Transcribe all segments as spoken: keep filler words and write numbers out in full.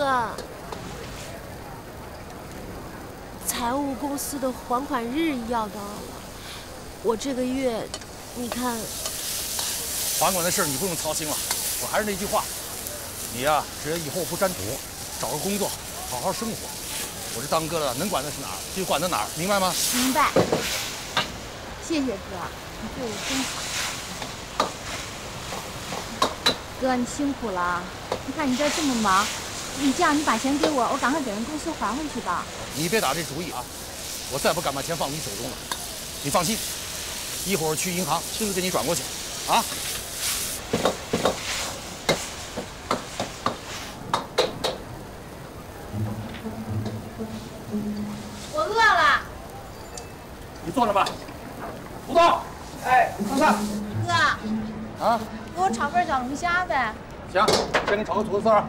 个财务公司的还款日要到了，我这个月，你看。还款的事你不用操心了，我还是那句话，你呀、啊，只要以后不沾赌，找个工作，好好生活，我这当哥的能管得是哪儿就管到哪儿，明白吗？明白。谢谢哥，你对我真好。哥，你辛苦了。 你看你这这么忙，你这样你把钱给我，我赶快给人公司还回去吧。你别打这主意啊！我再不敢把钱放你手中了。你放心，一会儿去银行亲自给你转过去，啊！我饿了，你坐着吧。不动。哎，上菜。哥。啊。给我炒份小龙虾呗。 行，先给你炒个土豆丝儿。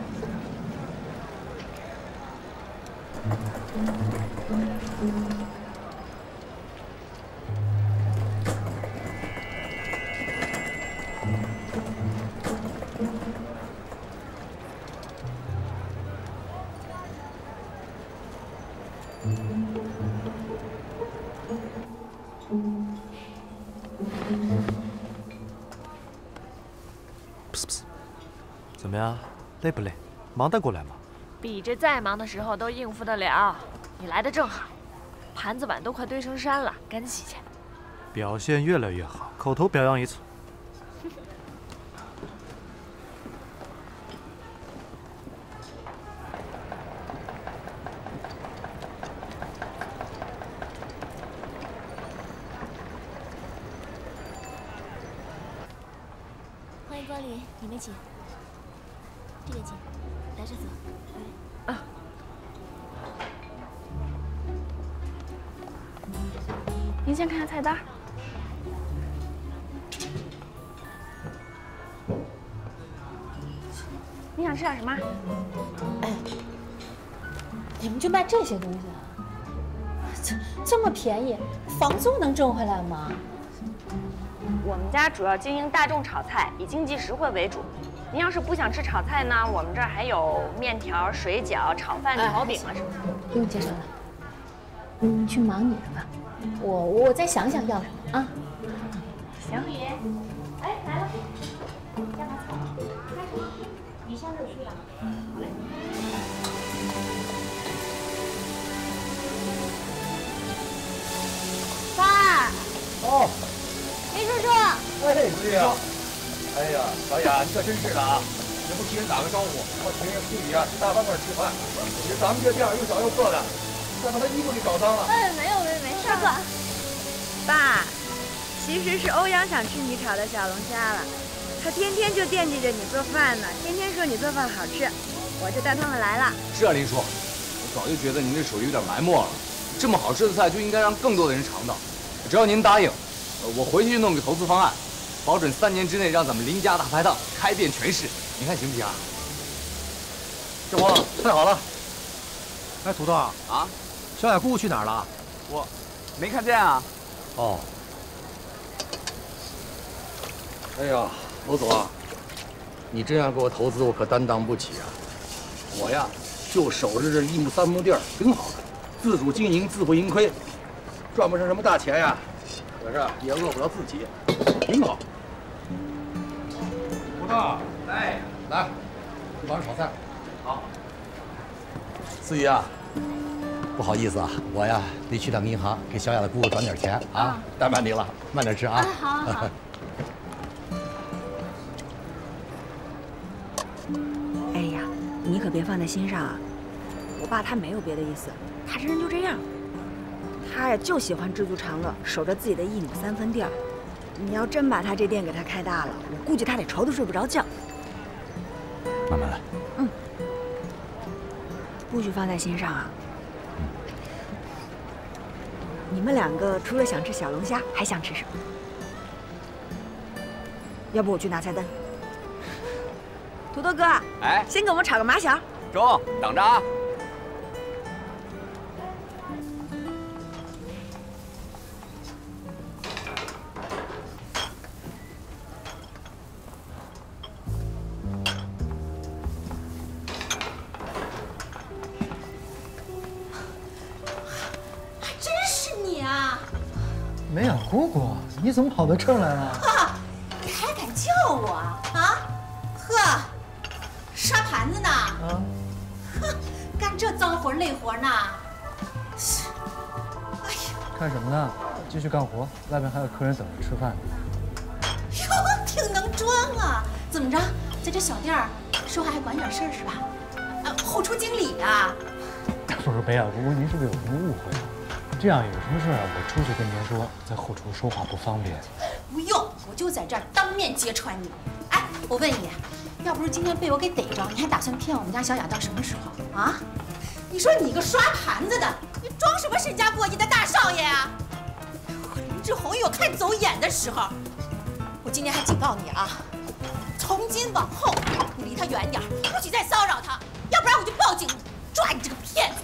怎么样，累不累？忙得过来吗？比这再忙的时候都应付得了。你来的正好，盘子碗都快堆成山了，赶紧洗去。表现越来越好，口头表扬一次。欢迎光临，你们请。 这个请，来这走。啊。您先看下菜单。你想吃点什么？哎，你们就卖这些东西啊？这这么便宜，房租能挣回来吗？我们家主要经营大众炒菜，以经济实惠为主。 您要是不想吃炒菜呢，我们这儿还有面条、水饺、炒饭、炒饼啊什么的。不用介绍了，你去忙你的吧，我我再想想要什么啊。行。哎，来了，加把草，开始。你先入去了。好嘞。爸。哦。林叔叔。哎，对呀。 哎呀，导演，你可真是的啊！也不提人打个招呼，到群人妇女啊，大饭馆吃饭，你说咱们这店又小又破的，再把他衣服给搞脏了。哎，没有没有，没事儿。爸，其实是欧阳想吃你炒的小龙虾了，他天天就惦记着你做饭呢，天天说你做饭好吃，我就带他们来了。是啊，林叔，我早就觉得您这手艺有点埋没了，这么好吃的菜就应该让更多的人尝到。只要您答应，我回去弄个投资方案。 保准三年之内让咱们林家大排档开遍全市，你看行不行啊？这不太好了！哎，土豆啊，啊，小雅姑去哪儿了？我没看见啊。哦。哎呀，楼总啊，你这样给我投资，我可担当不起啊！我呀，就守着这一亩三亩地儿，挺好的，自主经营，自不盈亏，赚不上什么大钱呀，可是也饿不着自己，挺好。 哎，来，你忙着炒菜。好。思雨啊，不好意思啊，我呀得去趟银行给小雅的姑姑转点钱啊，怠慢你了，慢点吃啊。好，好。哎呀，你可别放在心上啊，我爸他没有别的意思，他这人就这样，他呀就喜欢知足常乐，守着自己的一亩三分地儿。 你要真把他这店给他开大了，我估计他得愁得睡不着觉。慢慢来。嗯。不许放在心上啊。嗯。你们两个除了想吃小龙虾，还想吃什么？要不我去拿菜单。土豆哥，哎，先给我们炒个麻小。中，等着啊。没有，姑姑，你怎么跑到这儿来了？啊，你还敢叫我啊？呵，刷盘子呢？啊，哼，干这脏活累活呢？哎呦，干什么呢？继续干活，外面还有客人等着吃饭。哟，挺能装啊！怎么着，在这小店儿说话还管点事儿是吧？啊，后厨经理啊？不是，没有，姑姑，您是不是有什么误会啊？ 这样有什么事啊？我出去跟您说，在后厨说话不方便。不用，我就在这儿当面揭穿你。哎，我问你，要不是今天被我给逮着，你还打算骗我们家小雅到什么时候啊？你说你个刷盘子的，你装什么身家过亿的大少爷啊？我林志宏有看走眼的时候。我今天还警告你啊，从今往后你离他远点，不许再骚扰他，要不然我就报警抓你这个骗子。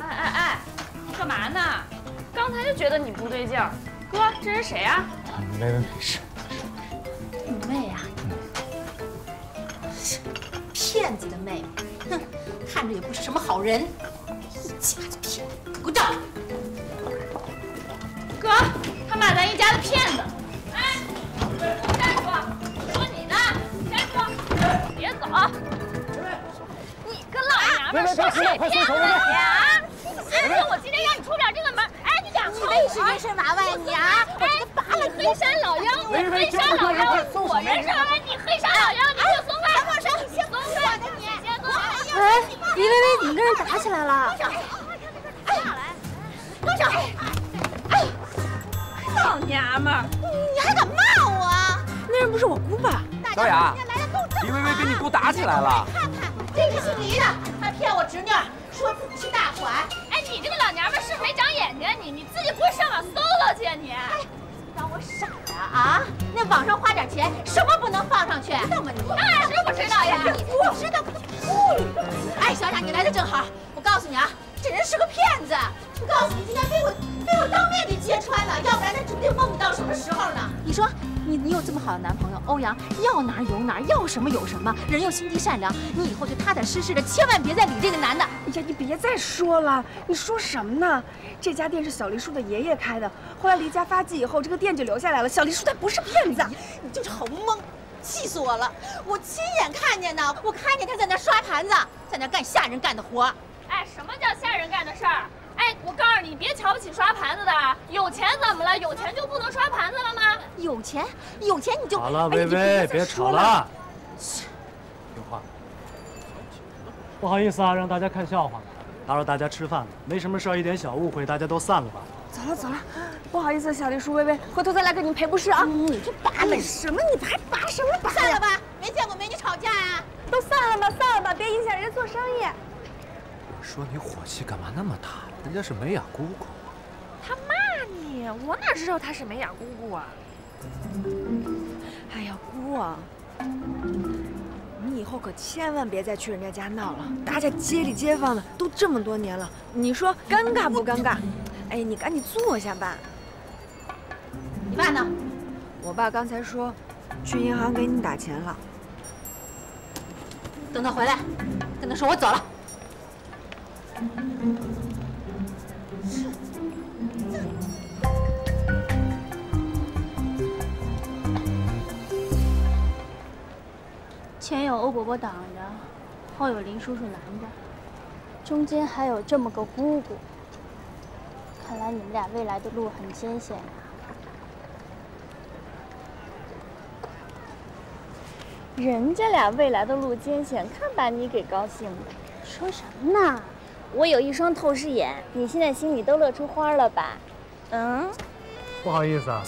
哎哎哎！ 干嘛呢？刚才就觉得你不对劲儿，哥，这是谁啊？没没没事。你妹啊！骗子的妹，哼，看着也不是什么好人，一家子骗子，给我站住！哥，他骂咱一家子骗子。哎，站住！说你呢，站住！别走！你个老娘们，说谁骗子呀？ 哎，我今天让你出点这个门，哎，你敢碰我？你是人参娃娃你啊！哎，拔了黑山老妖，我黑山老妖，我人参娃娃，你黑山老妖，你给我松开！小宝说你先松开，你先松开！哎，李薇薇，你们跟人打起来了？放手！哎，老娘们儿，你还敢骂我？那人不是我姑吧？小雅，李薇薇跟你姑打起来了。看看，这个姓李的，他骗我侄女。 说自己是大款，哎，你这个老娘们是没长眼睛，你你自己不会上网搜搜去啊你？哎，当我傻呀啊？那网上花点钱，什么不能放上去？知道吗你？那知不知道呀？你不知道不？哎，小雅，你来的正好，我告诉你啊，这人是个骗子。我告诉你，今天被我被我当面给揭穿了，要不然他指不定梦不到什么时候呢。你说，你你有这么好的男朋友欧阳，要哪儿有哪儿，要什么有什么，人又心地善良，你以后就踏踏实实的，千万别再理这个男的。 哎呀，你别再说了！你说什么呢？这家店是小黎叔的爷爷开的，后来离家发迹以后，这个店就留下来了。小黎叔他不是骗子，你就是好懵，气死我了！我亲眼看见的，我看见他在那刷盘子，在那干下人干的活。哎，什么叫下人干的事儿？哎，我告诉你，别瞧不起刷盘子的，有钱怎么了？有钱就不能刷盘子了吗？有钱，有钱你就好了，薇薇，别吵了，听话。 不好意思啊，让大家看笑话，打扰大家吃饭了。没什么事儿，一点小误会，大家都散了吧。走了走了，不好意思，小黎叔、薇薇，回头再来给你们赔不是啊。你这拔了什么？你还拔什么拔？散了吧，没见过美女吵架啊。都散了吧，散了吧，别影响人家做生意。说你火气干嘛那么大？人家是美雅姑姑。他骂你，我哪知道他是美雅姑姑啊？哎呀，姑啊！ 你以后可千万别再去人家家闹了，大家街里街坊的都这么多年了，你说尴尬不尴尬？哎，你赶紧坐下吧。你爸呢？我爸刚才说，去银行给你打钱了。等他回来，跟他说我走了。前有欧伯伯挡着，后有林叔叔拦着，中间还有这么个姑姑。看来你们俩未来的路很艰险啊！人家俩未来的路艰险，看把你给高兴的。说什么呢？我有一双透视眼，你现在心里都乐出花了吧？嗯。不好意思啊，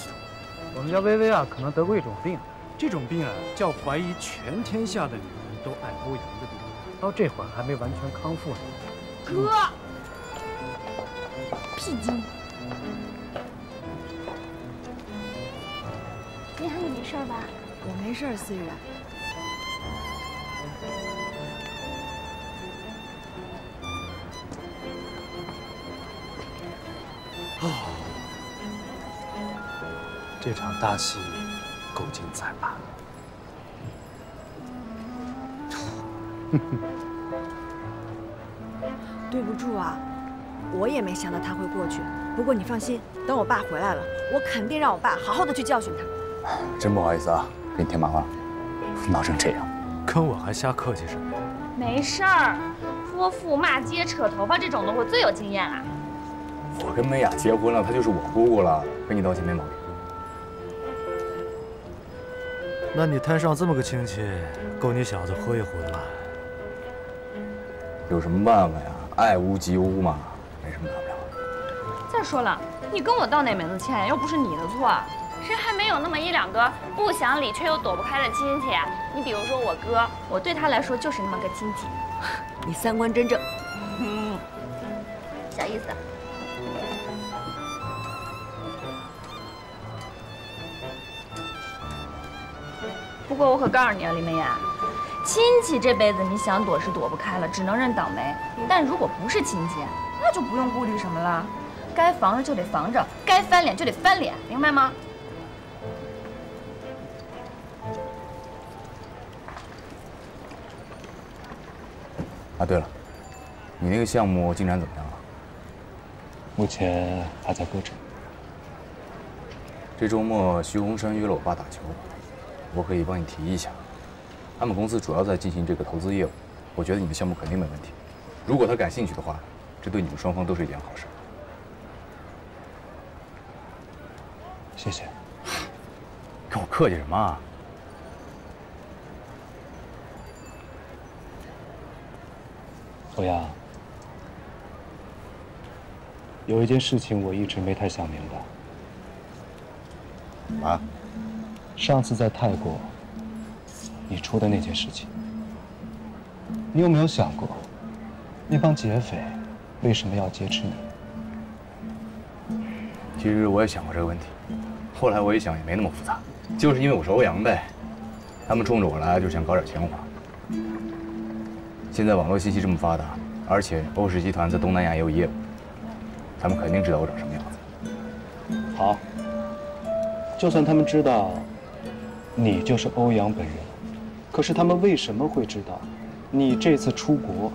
我们家薇薇啊，可能得过一种病。 这种病啊，叫怀疑全天下的女人都爱欧阳的病，到这会儿还没完全康复呢。哥，屁精！你好，你没事吧？我没事，思雨。哦，这场大戏。 够精彩吧！对不住啊，我也没想到他会过去。不过你放心，等我爸回来了，我肯定让我爸好好的去教训他。真不好意思啊，给你添麻烦了，闹成这样，跟我还瞎客气什么？没事儿，泼妇、骂街、扯头发这种的，我最有经验了。我跟美雅结婚了，她就是我姑姑了，跟你道歉没毛病。那你摊上这么个亲戚，够你小子喝一壶的了。有什么办法呀？爱屋及乌嘛，没什么大不了的。再说了，你跟我道哪门子歉呀？又不是你的错。谁还没有那么一两个不想理却又躲不开的亲戚？你比如说我哥，我对他来说就是那么个亲戚。你三观真正，嗯，小意思。 不过我可告诉你啊，李梅雅，亲戚这辈子你想躲是躲不开了，只能认倒霉。但如果不是亲戚，那就不用顾虑什么了，该防着就得防着，该翻脸就得翻脸，明白吗？啊，对了，你那个项目进展怎么样了？目前还在搁置。这周末徐洪山约了我爸打球。 我可以帮你提一下，他们公司主要在进行这个投资业务，我觉得你的项目肯定没问题。如果他感兴趣的话，这对你们双方都是一件好事。谢谢。跟我客气什么啊？欧阳，有一件事情我一直没太想明白。啊？ 上次在泰国，你出的那件事情，你有没有想过，那帮劫匪为什么要劫持你？其实我也想过这个问题，后来我一想也没那么复杂，就是因为我是欧阳呗，他们冲着我来就想搞点钱花。现在网络信息这么发达，而且欧氏集团在东南亚也有业务，他们肯定知道我长什么样子。好，就算他们知道。 你就是欧阳本人，可是他们为什么会知道你这次出国，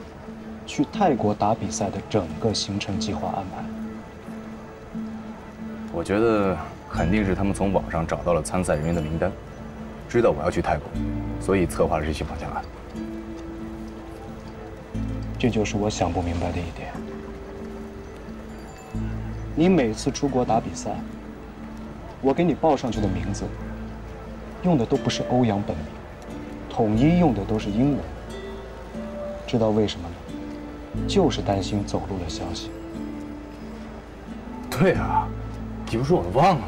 去泰国打比赛的整个行程计划安排？我觉得肯定是他们从网上找到了参赛人员的名单，知道我要去泰国，所以策划了这些绑架案。这就是我想不明白的一点。你每次出国打比赛，我给你报上去的名字。 用的都不是欧阳本名，统一用的都是英文。知道为什么吗？就是担心走漏了消息。对啊，你不说我都忘了。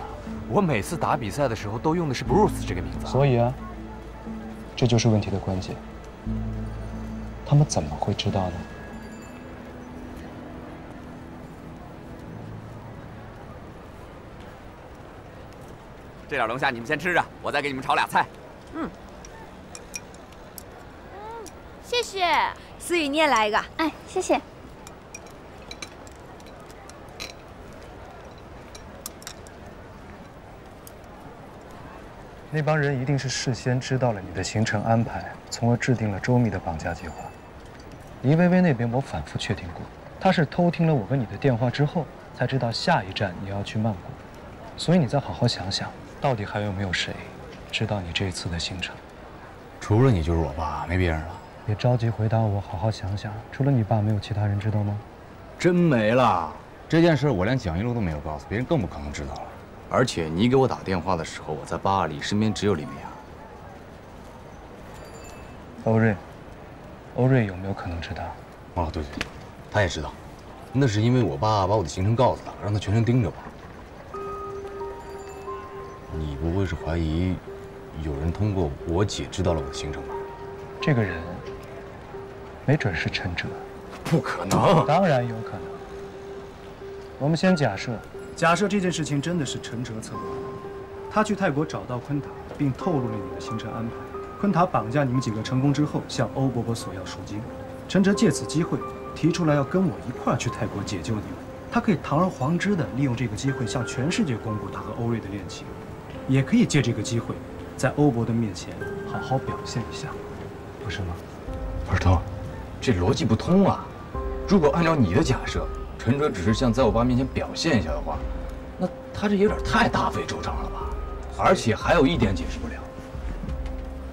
我每次打比赛的时候都用的是 Bruce 这个名字。所以啊，这就是问题的关键。他们怎么会知道呢？这点龙虾你们先吃着，我再给你们炒俩菜。嗯，嗯，谢谢。思雨，你也来一个。哎，谢谢。那帮人一定是事先知道了你的行程安排，从而制定了周密的绑架计划。倪薇薇那边我反复确定过，她是偷听了我跟你的电话之后，才知道下一站你要去曼谷，所以你再好好想想。 到底还有没有谁知道你这次的行程？除了你就是我爸，没别人了。别着急回答我，好好想想。除了你爸，没有其他人知道吗？真没了。这件事我连蒋一路都没有告诉别人，更不可能知道了。而且你给我打电话的时候，我在巴黎，身边只有李梅雅。欧瑞，欧瑞有没有可能知道？哦，对对，他也知道。那是因为我爸把我的行程告诉他，让他全程盯着我。 你不会是怀疑有人通过我姐知道了我的行程吧？这个人没准是陈哲，不可能。当然有可能。我们先假设，假设这件事情真的是陈哲策划的，他去泰国找到昆塔，并透露了你的行程安排。昆塔绑架你们几个成功之后，向欧伯伯索要赎金。陈哲借此机会提出来要跟我一块儿去泰国解救你们，他可以堂而皇之的利用这个机会向全世界公布他和欧瑞的恋情。 也可以借这个机会，在欧伯的面前好好表现一下，不是吗？不是，等会儿，这逻辑不通啊！如果按照你的假设，陈哲只是想在我爸面前表现一下的话，那他这有点太大费周章了吧？而且还有一点解释不了，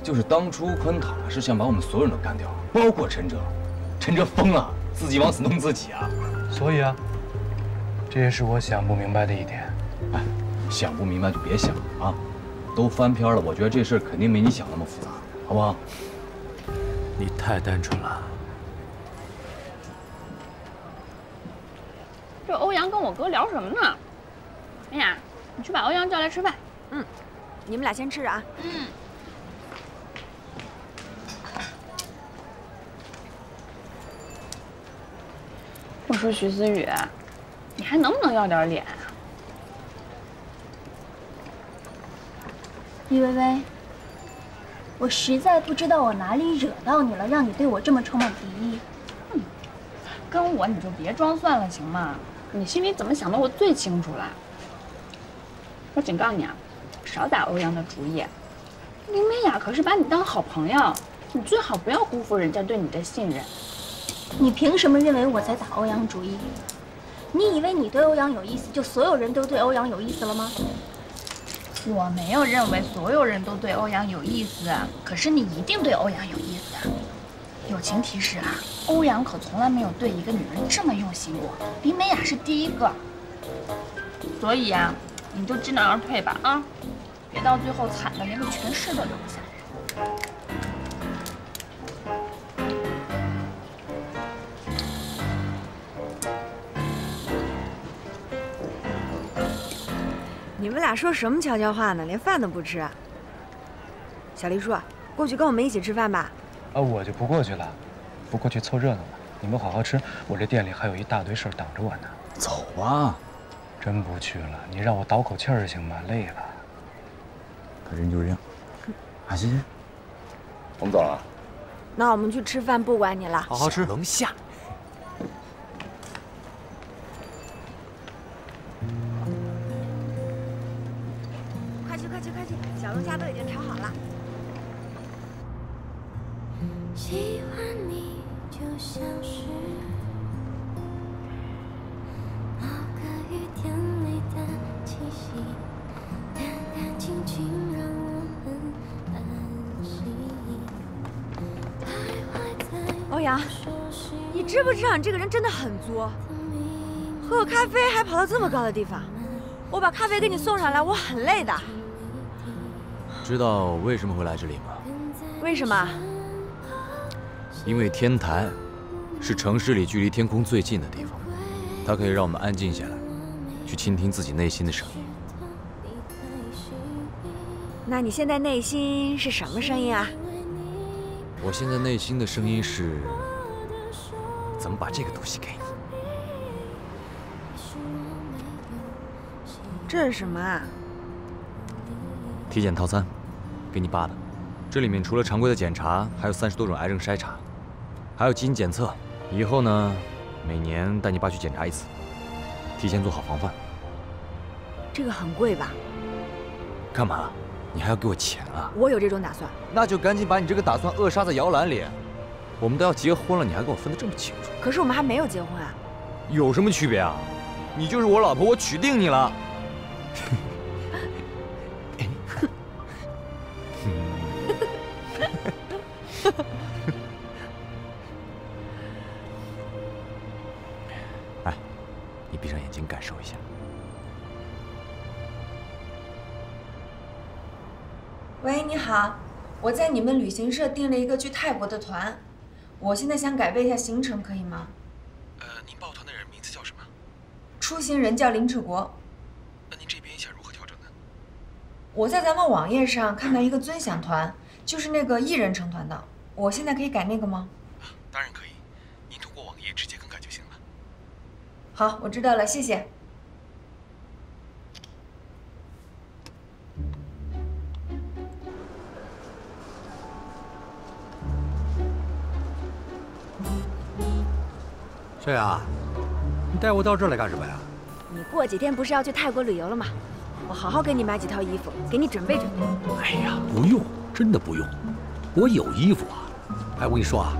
就是当初坤塔是想把我们所有人都干掉，包括陈哲。陈哲疯了，自己往死弄自己啊！所以啊，这也是我想不明白的一点。哎，想不明白就别想了啊！都翻篇了，我觉得这事肯定没你想那么复杂，好不好？你太单纯了。 这欧阳跟我哥聊什么呢？哎呀，你去把欧阳叫来吃饭。嗯，你们俩先吃着啊。嗯。我说徐思雨，你还能不能要点脸啊？李薇薇，我实在不知道我哪里惹到你了，让你对我这么充满敌意。嗯，跟我你就别装蒜了，行吗？ 你心里怎么想的，我最清楚了。我警告你啊，少打欧阳的主意。林美雅可是把你当好朋友，你最好不要辜负人家对你的信任。你凭什么认为我在打欧阳主意？你以为你对欧阳有意思，就所有人都对欧阳有意思了吗？我没有认为所有人都对欧阳有意思，可是你一定对欧阳有意思。 友情提示啊，欧阳可从来没有对一个女人这么用心过，林美雅是第一个，所以啊，你就知难而退吧啊，别到最后惨的连个全尸都留不下。你们俩说什么悄悄话呢？连饭都不吃。小黎叔，过去跟我们一起吃饭吧。 啊，我就不过去了，不过去凑热闹了。你们好好吃，我这店里还有一大堆事儿等着我呢。走吧，真不去了。你让我倒口气儿行吗？累了。可人就是这样。啊，行行，我们走了。那我们去吃饭，不管你了。好好吃龙虾。快去快去快去，小龙虾都已经炒好了。 喜欢你就像是某个雨天里的气息，干干净净让我很安心。欧阳，你知不知道你这个人真的很作？喝个咖啡还跑到这么高的地方，我把咖啡给你送上来，我很累的。知道我为什么会来这里吗？为什么？ 因为天台是城市里距离天空最近的地方，它可以让我们安静下来，去倾听自己内心的声音。那你现在内心是什么声音啊？我现在内心的声音是，怎么把这个东西给你？这是什么啊？体检套餐，给你爸的。这里面除了常规的检查，还有三十多种癌症筛查。 还有基因检测，以后呢，每年带你爸去检查一次，提前做好防范。这个很贵吧？干嘛？你还要给我钱啊？我有这种打算。那就赶紧把你这个打算扼杀在摇篮里。我们都要结婚了，你还跟我分得这么清楚？可是我们还没有结婚啊。有什么区别啊？你就是我老婆，我娶定你了。我在你们旅行社订了一个去泰国的团，我现在想改变一下行程，可以吗？呃，您报团的人名字叫什么？出行人叫林志国。那您这边想如何调整呢？我在咱们网页上看到一个尊享团，就是那个一人成团的，我现在可以改那个吗？当然可以，您通过网页直接更改就行了。好，我知道了，谢谢。 小雅，你带我到这儿来干什么呀？你过几天不是要去泰国旅游了吗？我好好给你买几套衣服，给你准备准备。哎呀，不用，真的不用，我有衣服啊。哎，我跟你说啊，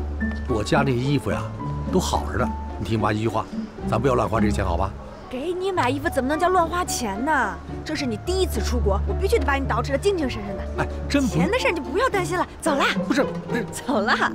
我家那些衣服呀，都好着呢。你听妈一句话，咱不要乱花这个钱，好吧？给你买衣服怎么能叫乱花钱呢？这是你第一次出国，我必须得把你捯饬得精精神神的。哎，真钱的事你就不要担心了，走啦。不是，走啦。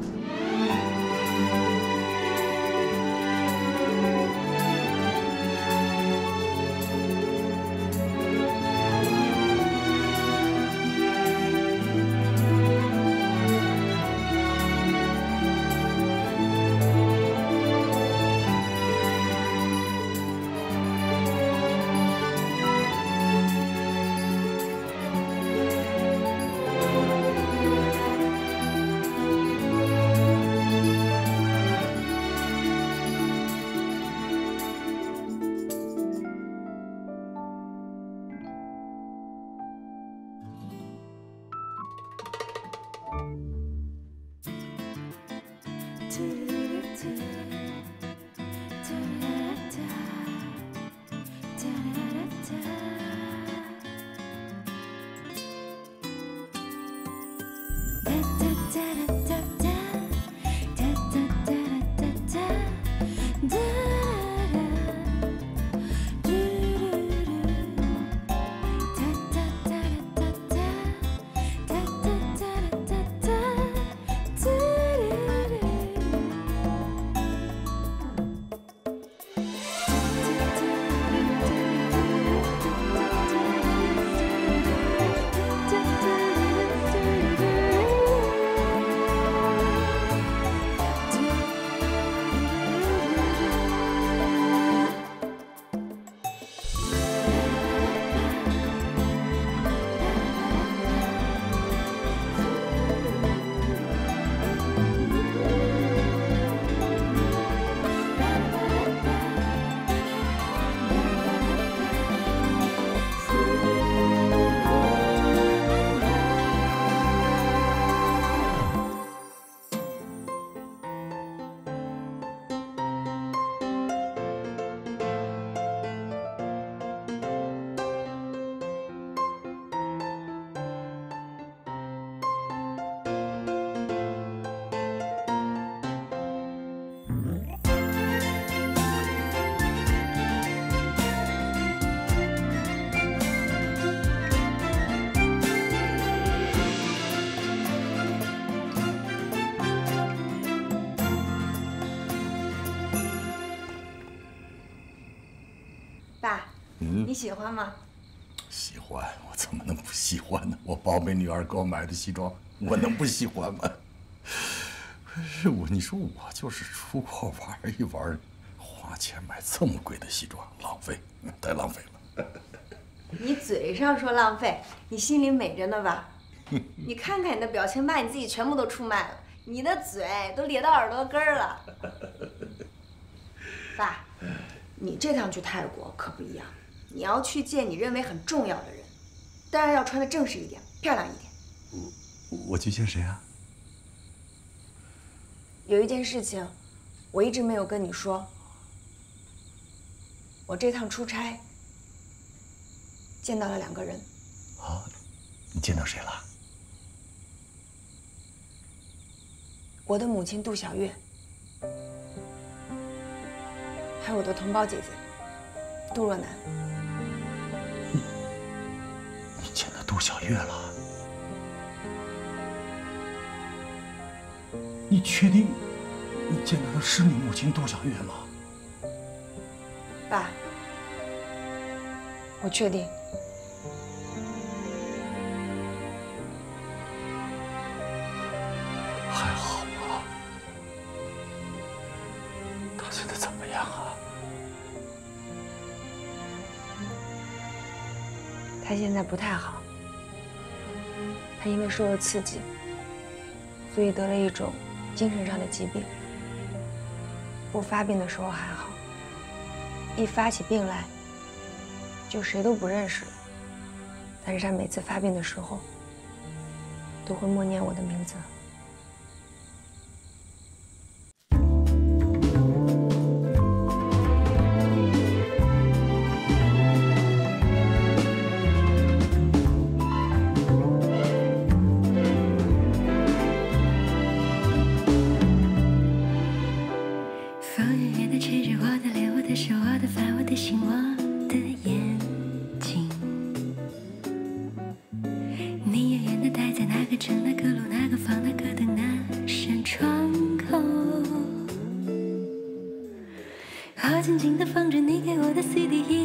你喜欢吗？喜欢，我怎么能不喜欢呢？我宝贝女儿给我买的西装，我能不喜欢吗？可是我，你说我就是出国玩一玩，花钱买这么贵的西装，浪费，太浪费了。你嘴上说浪费，你心里美着呢吧？你看看你的表情，把你自己全部都出卖了，你的嘴都咧到耳朵根儿了。爸，你这趟去泰国可不一样。 你要去见你认为很重要的人，当然要穿的正式一点，漂亮一点。我我去见谁啊？有一件事情，我一直没有跟你说。我这趟出差见到了两个人。啊，你见到谁了？我的母亲杜小月，还有我的同胞姐姐杜若楠。 杜小月了，你确定你见到的是你母亲杜小月吗？爸，我确定。还好啊，她现在怎么样啊？她现在不太好。 他因为受了刺激，所以得了一种精神上的疾病。不发病的时候还好，一发起病来，就谁都不认识了。但是他每次发病的时候，都会默念我的名字。尽情地放着你给我的 C D。